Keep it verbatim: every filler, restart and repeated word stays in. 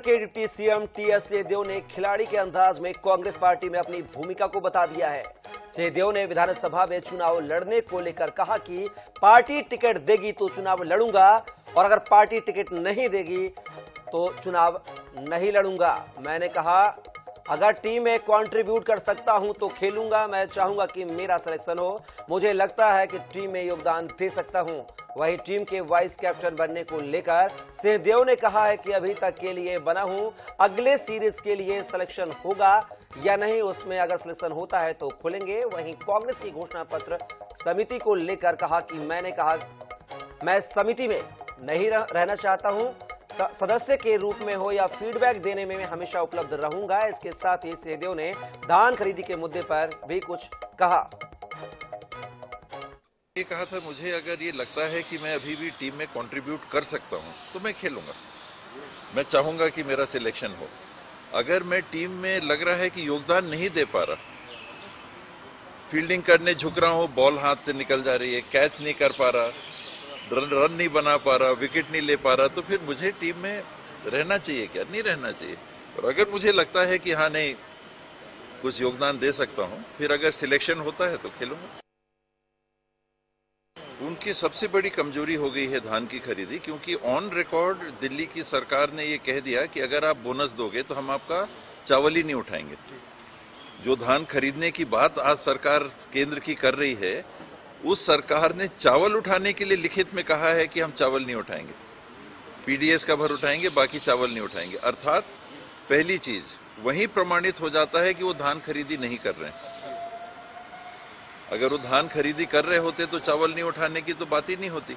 के deputy CM TS Singhdeo ने खिलाड़ी के अंदाज में कांग्रेस पार्टी में अपनी भूमिका को बता दिया है। सिंहदेव ने विधानसभा में चुनाव लड़ने को लेकर कहा कि पार्टी टिकट देगी तो चुनाव लड़ूंगा और अगर पार्टी टिकट नहीं देगी तो चुनाव नहीं लड़ूंगा। मैंने कहा अगर टीम में कंट्रीब्यूट कर सकता हूं तो खेलूंगा, मैं चाहूंगा कि मेरा सिलेक्शन हो, मुझे लगता है कि टीम में योगदान दे सकता हूं। वहीं टीम के वाइस कैप्टन बनने को लेकर सिंहदेव ने कहा है कि अभी तक के लिए बना हूं, अगले सीरीज के लिए सिलेक्शन होगा या नहीं उसमें अगर सिलेक्शन होता है तो खुलेंगे। वहीं कांग्रेस की घोषणा पत्र समिति को लेकर कहा कि मैंने कहा मैं समिति में नहीं रहना चाहता हूँ, सदस्य के रूप में हो या फीडबैक देने में मैं हमेशा उपलब्ध रहूंगा। इसके साथ ही सिंहदेव ने धान खरीदी के मुद्दे पर भी कुछ कहा। ये कहा था मुझे अगर ये लगता है कि मैं अभी भी टीम में कंट्रीब्यूट कर सकता हूं तो मैं खेलूंगा, मैं चाहूंगा कि मेरा सिलेक्शन हो। अगर मैं टीम में लग रहा है कि योगदान नहीं दे पा रहा, फील्डिंग करने झुक रहा हूँ, बॉल हाथ से निकल जा रही है, कैच नहीं कर पा रहा, रन रन नहीं बना पा रहा, विकेट नहीं ले पा रहा, तो फिर मुझे टीम में रहना चाहिए क्या? नहीं रहना चाहिए। और अगर मुझे लगता है कि हाँ नहीं कुछ योगदान दे सकता हूँ, फिर अगर सिलेक्शन होता है तो खेलूंगा। उनकी सबसे बड़ी कमजोरी हो गई है धान की खरीदी, क्योंकि ऑन रिकॉर्ड दिल्ली की सरकार ने ये कह दिया कि अगर आप बोनस दोगे तो हम आपका चावल ही नहीं उठाएंगे। जो धान खरीदने की बात आज सरकार केंद्र की कर रही है, उस सरकार ने चावल उठाने के लिए लिखित में कहा है कि हम चावल नहीं उठाएंगे, पीडीएस का भर उठाएंगे, बाकी चावल नहीं उठाएंगे। अर्थात पहली चीज वही प्रमाणित हो जाता है कि वो धान खरीदी नहीं कर रहे हैं। अगर वो धान खरीदी कर रहे होते तो चावल नहीं उठाने की तो बात ही नहीं होती।